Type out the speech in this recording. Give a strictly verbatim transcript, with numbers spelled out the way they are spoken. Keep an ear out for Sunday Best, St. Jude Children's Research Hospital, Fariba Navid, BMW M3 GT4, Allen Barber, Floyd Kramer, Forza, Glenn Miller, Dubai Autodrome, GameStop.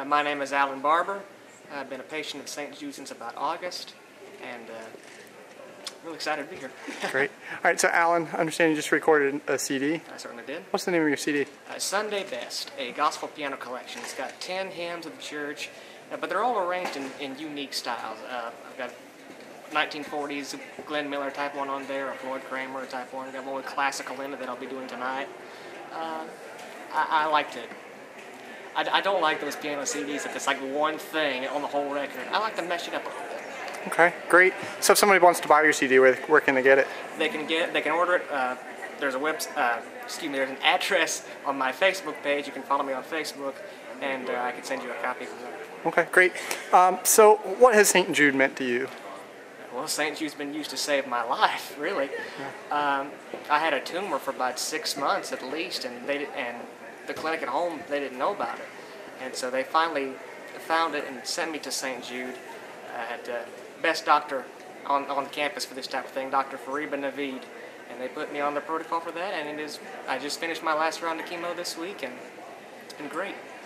Uh, my name is Allen Barber. I've been a patient of Saint Jude since about August, and uh, I'm really excited to be here. Great. All right, so Allen, I understand you just recorded a C D. I certainly did. What's the name of your C D? Uh, Sunday Best, a gospel piano collection. It's got ten hymns of the church, uh, but they're all arranged in, in unique styles. Uh, I've got nineteen forties Glenn Miller type one on there, a Floyd Kramer type one. I've got one with classical in it that I'll be doing tonight. Uh, I, I like to... I, I don't like those piano C Ds if it's like one thing on the whole record. I like to mesh it up a little bit. Okay, great. So if somebody wants to buy your C D, where, where can they get it? They can get, they can order it. Uh, there's a web, uh, excuse me, there's an address on my Facebook page. You can follow me on Facebook, and uh, I can send you a copy. Okay, great. Um, so what has Saint Jude meant to you? Well, Saint Jude's been used to save my life, really. Yeah. Um, I had a tumor for about six months at least, and they and. the clinic at home, they didn't know about it, and so they finally found it and sent me to Saint Jude. I had the best doctor on, on campus for this type of thing, Doctor Fariba Navid, and they put me on the protocol for that, and it is, I just finished my last round of chemo this week, and it's been great.